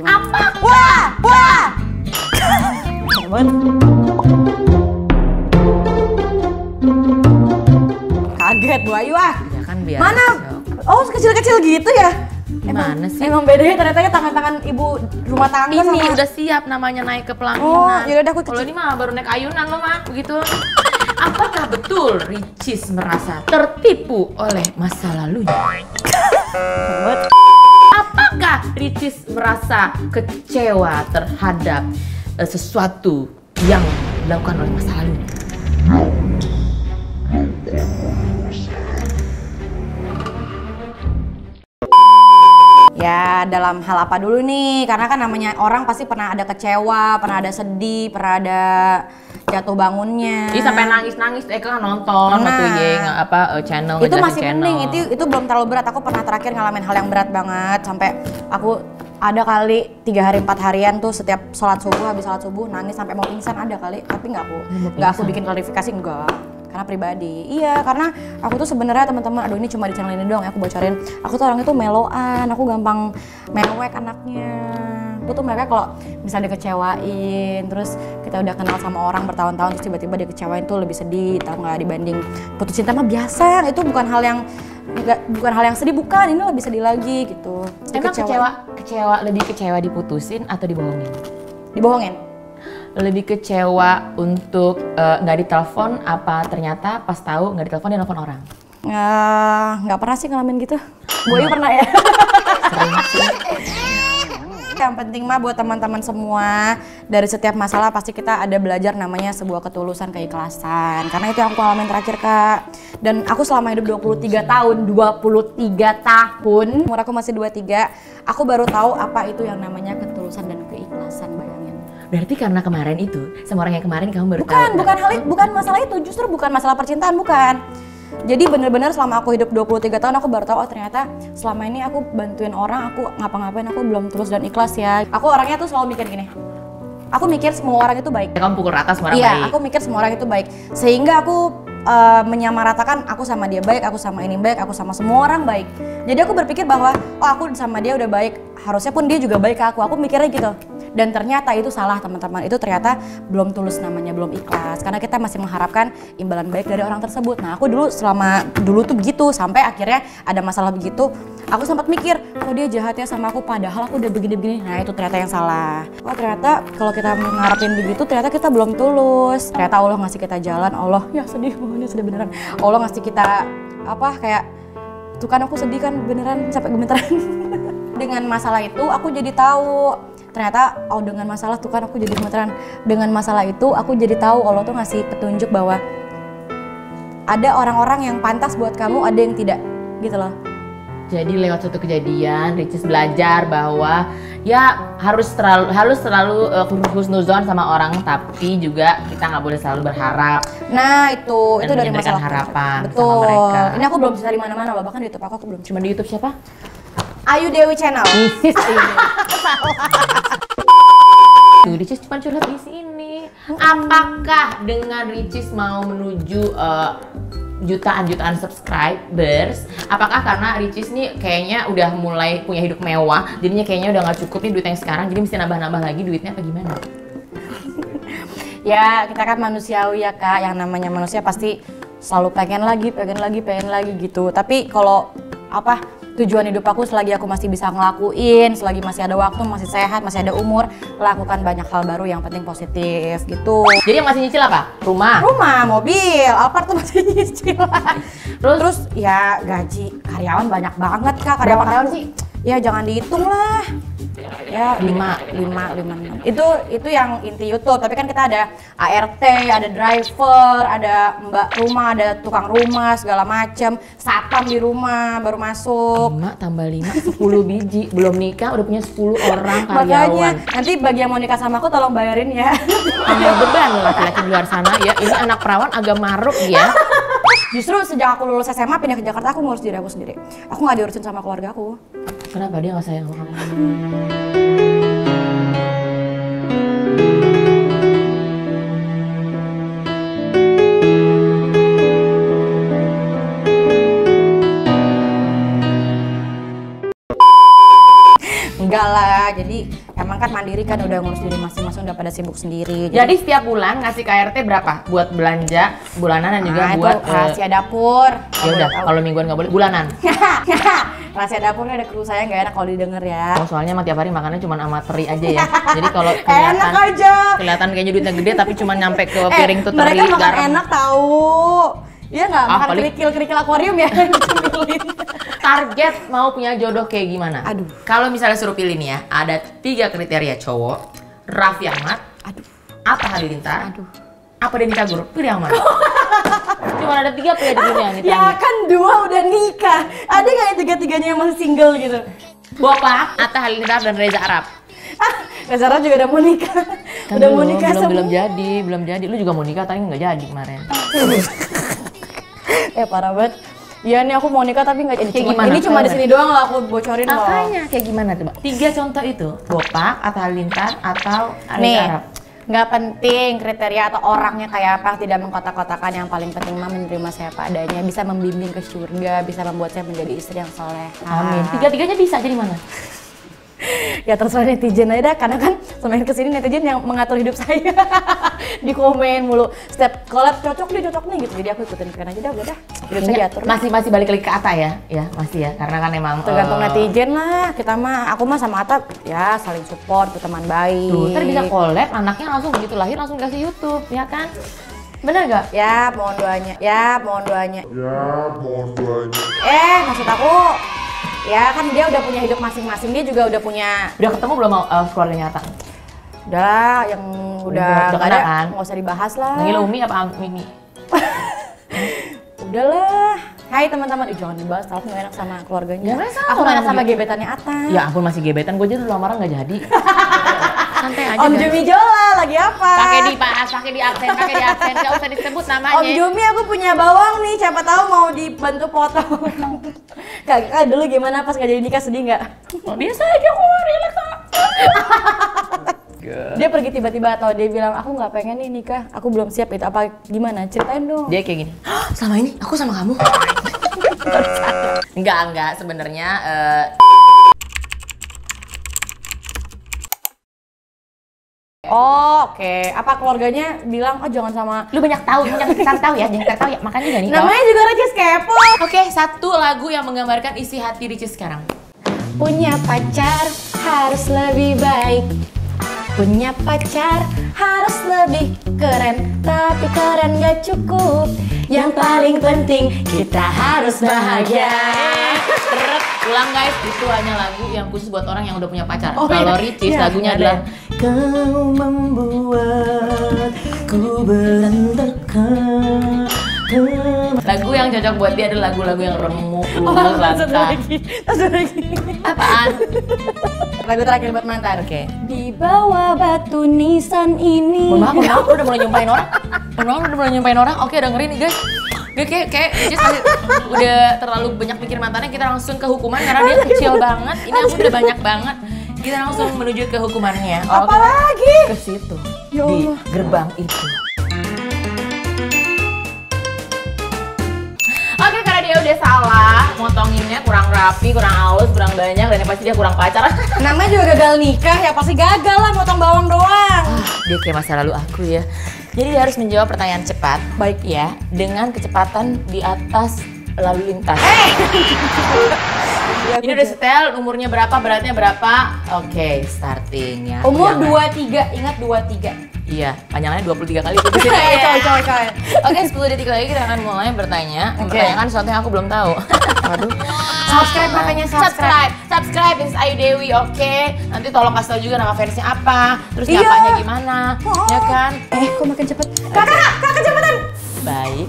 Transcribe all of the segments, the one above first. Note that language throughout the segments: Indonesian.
Gimana? Apa? Wah! Wah! Kaget Bu Ayu ah. Ya kan biasa. Mana? Oh, kecil-kecil gitu ya? Gimana sih? Emang bedanya ternyata tangan-tangan ibu rumah tangga ini sama... udah siap namanya naik ke pelaminan. Oh, yaudah aku kecil. Kalau ini mah baru naik ayunan loh mah, begitu. Apakah betul Ricis merasa tertipu oleh masa lalunya? Apakah Ricis merasa kecewa terhadap sesuatu yang dilakukan oleh masa lalunya? Ya dalam hal apa dulu nih? Karena kan namanya orang pasti pernah ada kecewa, pernah ada sedih, pernah ada jatuh bangunnya. Iya sampai nangis-nangis, kan nonton channel itu masih mending, itu belum terlalu berat. Aku pernah terakhir ngalamin hal yang berat banget sampai aku ada kali 3 hari 4 harian tuh setiap sholat subuh, habis sholat subuh nangis sampai mau pingsan ada kali, tapi nggak aku bikin klarifikasi enggak. Karena pribadi, iya karena aku tuh sebenarnya teman-teman, aduh ini cuma di channel ini doang ya aku bocorin. Aku tuh orang itu meloan, aku gampang mewek anaknya. Aku tuh mereka kalau misalnya dikecewain, terus kita udah kenal sama orang bertahun-tahun terus tiba-tiba dikecewain tuh lebih sedih, tau nggak dibanding putus cinta mah biasa, itu bukan hal yang sedih, bukan ini lebih sedih lagi gitu. Emang lebih kecewa diputusin atau dibohongin? Dibohongin. Lebih kecewa untuk nggak ditelepon apa ternyata pas tahu nggak ditelepon dia nelfon orang? Nggak pernah sih ngalamin gitu. Bu Ayu pernah ya? Yang penting mah buat teman-teman semua, dari setiap masalah pasti kita ada belajar namanya sebuah ketulusan, keikhlasan. Karena itu yang aku alamin terakhir Kak. Dan aku selama hidup 23 tahun, umur aku masih 23, aku baru tahu apa itu yang namanya ketulusan dan keikhlasan. Bayangin. Berarti karena kemarin itu, sama orang yang kemarin kamu baru tahu. Bukan masalah itu, justru bukan masalah percintaan, bukan. Jadi bener-bener selama aku hidup 23 tahun aku baru tahu oh ternyata selama ini aku bantuin orang, aku ngapa-ngapain aku belum terus dan ikhlas ya. Aku orangnya tuh selalu mikir gini. Aku mikir semua orang itu baik. Kamu pukul rata semua orang baik. Iya, aku mikir semua orang itu baik. Sehingga aku menyamaratakan aku sama dia baik, aku sama ini baik, aku sama semua orang baik. Jadi aku berpikir bahwa oh aku sama dia udah baik, harusnya pun dia juga baik ke aku. Aku mikirnya gitu. Dan ternyata itu salah teman-teman, itu ternyata belum tulus namanya, belum ikhlas. Karena kita masih mengharapkan imbalan baik dari orang tersebut. Nah aku dulu tuh begitu, sampai akhirnya ada masalah begitu. Aku sempat mikir, oh dia jahatnya sama aku padahal aku udah begini-begini. Nah itu ternyata yang salah. Wah ternyata kalau kita mengharapin begitu ternyata kita belum tulus. Ternyata Allah ngasih kita jalan, Allah ya sedih. Ini sudah beneran Allah ngasih kita apa kayak tuh kan aku sedih kan beneran sampai gemeteran. Dengan masalah itu aku jadi tahu ternyata oh dengan masalah tuh kan aku jadi gemeteran. Dengan masalah itu aku jadi tahu Allah tuh ngasih petunjuk bahwa ada orang-orang yang pantas buat kamu, ada yang tidak gitu loh. Jadi lewat suatu kejadian Ricis belajar bahwa ya harus selalu husnuzon sama orang, tapi juga kita nggak boleh selalu berharap. Nah itu dari masalah harapan. Betul. Sama mereka. Ini aku belum bisa di mana-mana loh, bahkan di YouTube aku belum. Cuma di YouTube siapa? Ayu Dewi channel. Ricis ini. Tuh Ricis cuma curhat di sini. Apakah dengan Ricis mau menuju jutaan-jutaan subscribers, apakah karena Ricis nih kayaknya udah mulai punya hidup mewah, jadinya kayaknya udah nggak cukup nih duit yang sekarang, jadi mesti nambah-nambah lagi duitnya apa gimana? Ya kita kan manusiawi ya Kak, yang namanya manusia pasti selalu pengen lagi gitu. Tapi kalau apa tujuan hidup aku selagi aku masih bisa ngelakuin, selagi masih ada waktu, masih sehat, masih ada umur, lakukan banyak hal baru yang penting positif gitu. Jadi yang masih nyicil apa? Rumah, mobil, apart tuh masih nyicil. Terus ya gaji karyawan banyak banget Kak. Karyawan sih? Ya jangan dihitung lah. Ya 5, 5, 6. Itu yang inti YouTube, tapi kan kita ada ART, ada driver, ada mbak rumah, ada tukang rumah, segala macem. Satpam di rumah baru masuk. 5 tambah 5, 10 biji. Belum nikah udah punya 10 orang karyawan. Makanya nanti bagi yang mau nikah sama aku tolong bayarin ya. Tambah beban laki-laki di luar sana ya. Ini anak perawan agak maruk ya. Justru sejak aku lulus SMA pindah ke Jakarta aku ngurus diri aku sendiri. Aku nggak diurusin sama keluarga aku. Kenapa dia nggak sayang sama kamu? Enggak lah, jadi Emang kan mandiri kan udah ngurus diri masing-masing, udah pada sibuk sendiri. Jadi setiap bulan ngasih KRT berapa? Buat belanja bulanan dan juga buat rahasia dapur. Ya udah, kalau mingguan nggak boleh, bulanan. Rahasia dapurnya ada kru saya, nggak enak kalau didengar ya. Oh soalnya emang tiap hari makannya cuma sama teri aja ya. Jadi kalau kelihatan kelihatan kayaknya duitnya gede tapi cuma nyampe ke piring tuh teri. Mereka makan garam. Enak tahu. Iya nggak? Makan kerikil-kerikil akuarium ya. Target mau punya jodoh kayak gimana? Aduh. Kalau misalnya suruh pilih nih ya, ada 3 kriteria cowok. Raffi Ahmad, aduh. Atta Halilintar, aduh. Apa Denny Cagur? Pilih yang mana? Cuma ada 3 pilihan di dunia nih. Ya kan 2 udah nikah. Ada nggak yang 3-tiganya yang masih single gitu? Bapak, Atta Halilintar dan Reza Arab. Reza Arab juga udah mau nikah. Kan udah mau nikah semua. Belum jadi. Lu juga mau nikah tapi nggak jadi kemarin. Parah banget. Iya nih aku mau nikah tapi nggak jadi. Gimana? Ini cuma di sini doang lah aku bocorin loh. Makanya kayak gimana coba? 3 contoh itu, Bopak, Atta Halilintar atau Ayu Arab. Nggak penting kriteria atau orangnya kayak apa, tidak mengkotak-kotakan, yang paling penting mah menerima saya apa adanya, bisa membimbing ke surga, bisa membuat saya menjadi istri yang soleh. Amin. 3-tiganya bisa, jadi mana? Ya terserah netizen aja dah, karena kan semakin kesini netizen yang mengatur hidup saya. Di komen mulu, setiap collab cocok nih gitu, jadi aku ikutin keren aja dah, udah dah hidup saya diatur. Masih balik lagi ke Atta ya? Ya masih ya, karena kan emang tergantung netizen lah, kita mah, aku mah sama Atta ya saling support, berteman baik. Tuh, ntar bisa collab, anaknya langsung begitu lahir langsung kasih YouTube, ya kan? Bener gak? Ya mohon doanya, ya mohon doanya. Maksud aku ya kan dia udah punya hidup masing-masing, dia juga udah punya. Udah ketemu belum keluarganya Atta? Udah lah, yang udah ada kan? Nggak usah dibahas lah. Panggil Umi apa Mimi? Udah lah. Hai teman-teman, jangan dibahas, aku nggak enak sama keluarganya. Aku nggak enak sama gebetannya Atta. Ya aku masih gebetan, gue aja dulu lamaran nggak jadi. Santai aja. Om Jumi Jola lagi apa? Pakai di absen, nggak usah disebut namanya. Om Jumi, aku punya bawang nih, siapa tahu mau dibantu potong. Kak dulu gimana pas nggak jadi nikah, sedih nggak? Biasa aja aku relax. Dia pergi tiba-tiba atau dia bilang aku nggak pengen nih nikah, aku belum siap itu apa gimana? Ceritain dong. Dia kayak gini. Selama ini aku sama kamu. Enggak sebenarnya. Oke. Apa keluarganya bilang, oh jangan sama... Lu banyak tahu ya. Makanya juga nih. Namanya juga Ricis kepo. Oke, 1 lagu yang menggambarkan isi hati Ricis sekarang. Punya pacar harus lebih baik. Punya pacar harus lebih keren. Tapi keren gak cukup. Yang paling penting kita harus bahagia. Ulang guys, itu hanya lagu yang khusus buat orang yang udah punya pacar. Kalau Ricis lagunya adalah kau membuatku berantakan. Lagu yang cocok buat dia adalah lagu-lagu yang remuk, lancar. Terus lagi. Apaan? Lagu terakhir buat mantan. Oke. Di bawah batu nisan ini. Maaf, udah mulai nyumpahin orang. Oke, dengerin nih guys. Dia kayak udah terlalu banyak mikir mantannya, kita langsung ke hukuman karena dia kecil banget. Ini aku udah banyak banget. Kita langsung menuju ke hukumannya. Apalagi? Ke situ. Ya Allah. Di gerbang itu. Oke, karena dia udah salah, motonginnya kurang rapi, kurang halus, kurang banyak, dan yang pasti dia kurang pacaran. Namanya juga gagal nikah, ya pasti gagal lah, motong bawang doang. Dia kayak masa lalu aku ya. Jadi dia harus menjawab pertanyaan cepat, baik ya, dengan kecepatan di atas lalu lintas. Ini udah setel, umurnya berapa, beratnya berapa? Oke, startingnya. Umur 23, ingat 23. Iya, panjangnya 23 kali. Coy. Oke, 10 detik lagi kita akan mulai bertanya. Mempertanyakan sesuatu yang aku belum tahu. Aduh. Subscribe, makanya subscribe. Subscribe, this is Ayu Dewi, oke. Nanti tolong kasih tau juga nama versinya apa, terus nyapanya gimana, ya kan? Kok makin cepet? Kakak kecepetan! Baik,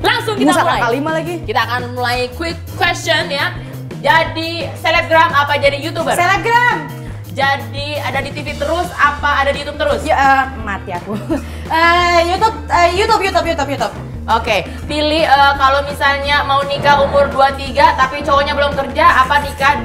langsung kita mulai. Kita akan mulai quick question ya. Jadi selebgram apa jadi YouTuber? Selebgram! Jadi ada di TV terus apa ada di YouTube terus? Ya, mati aku. YouTube. Oke, pilih kalau misalnya mau nikah umur 23 tapi cowoknya belum kerja, apa nikah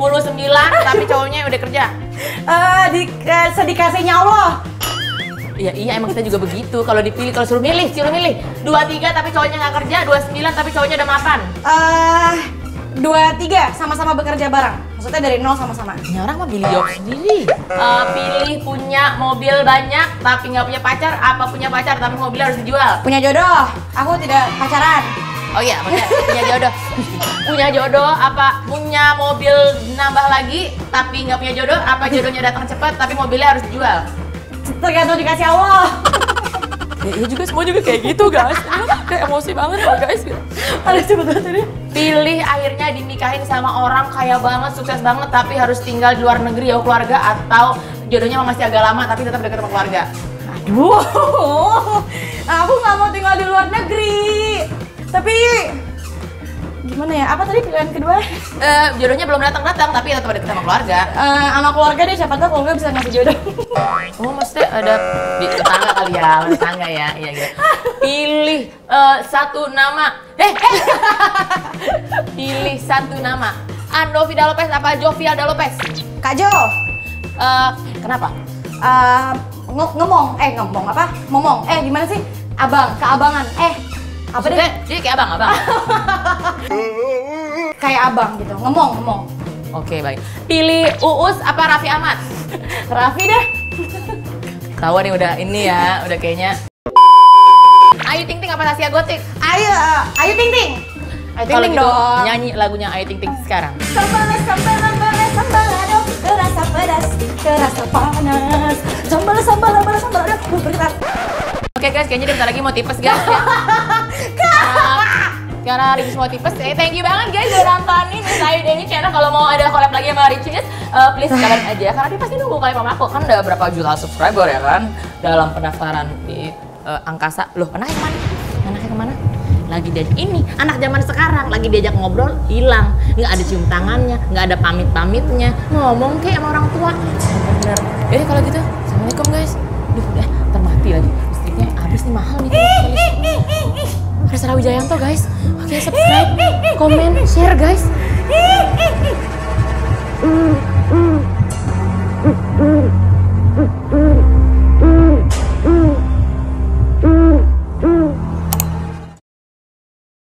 29 tapi cowoknya udah kerja? Sedikasinya Allah. Iya emang kita juga begitu. Kalau dipilih, kalau suruh milih 23 tapi cowoknya nggak kerja, 29 tapi cowoknya udah mapan. 23 sama-sama bekerja bareng. Maksudnya dari nol sama-sama? Ya orang mah pilih job sendiri. Pilih punya mobil banyak tapi nggak punya pacar, apa punya pacar tapi mobilnya harus dijual? Punya jodoh, aku tidak pacaran. Oh iya, punya jodoh. Punya jodoh apa punya mobil nambah lagi tapi nggak punya jodoh, apa jodohnya datang cepat tapi mobilnya harus dijual? Tergantung dikasih Allah. Ya juga semua juga kayak gitu guys. Kayak emosi banget loh guys. Ada coba tadi. Pilih akhirnya dinikahin sama orang kaya banget, sukses banget, tapi harus tinggal di luar negeri ya keluarga, atau jodohnya masih agak lama tapi tetap dekat sama keluarga. Aduh, aku nggak mau tinggal di luar negeri. Tapi gimana ya? Apa tadi pilihan kedua? Jodohnya belum datang-datang tapi tetap dekat sama keluarga. Sama keluarga deh, siapa tahu keluarga bisa ngasih jodoh. Oh, maksudnya ada di tetangga kali ya, tetangga ya. Iya gitu. Pilih satu nama. Pilih satu nama. Andovi Da Lopez apa Jovial Da Lopez? Kak Jo. Kenapa? Ngomong. Gimana sih? Abang, keabangan. Apa deh? Dia kayak abang. Kayak abang gitu, ngomong. Oke, baik. Pilih Uus apa Raffi Ahmad? Raffi deh. Tahu nih udah ini ya, udah kayaknya. Ayu Tingting apa Tasya Gotik? Ayu Tingting gitu, dong. Nyanyi lagunya Ayu Tingting sekarang. Sambal terasa pedas, terasa panas. Sambal ada bergerak. Oke guys, kayaknya bentar lagi mau tipes guys. Karena Ricis mau tipes, thank you banget guys udah nontonin Ayu Dewi channel. Kalau mau ada collab lagi sama Ricis, please kalian aja. Karena dia pasti nunggu kalian sama aku, kan udah berapa juta subscriber ya kan? Dalam pendaftaran di angkasa. Loh, anaknya kemana? Lagi diajak, ini anak zaman sekarang lagi diajak ngobrol, hilang. Nggak ada cium tangannya, nggak ada pamit-pamitnya. Ngomong kayak sama orang tua. Bener. Yaudah kalau gitu, Assalamualaikum guys. Duh, udah termati lagi. Listriknya habis nih, mahal nih. Harus Rawi Jayanto guys. Oke, subscribe, komen, share guys.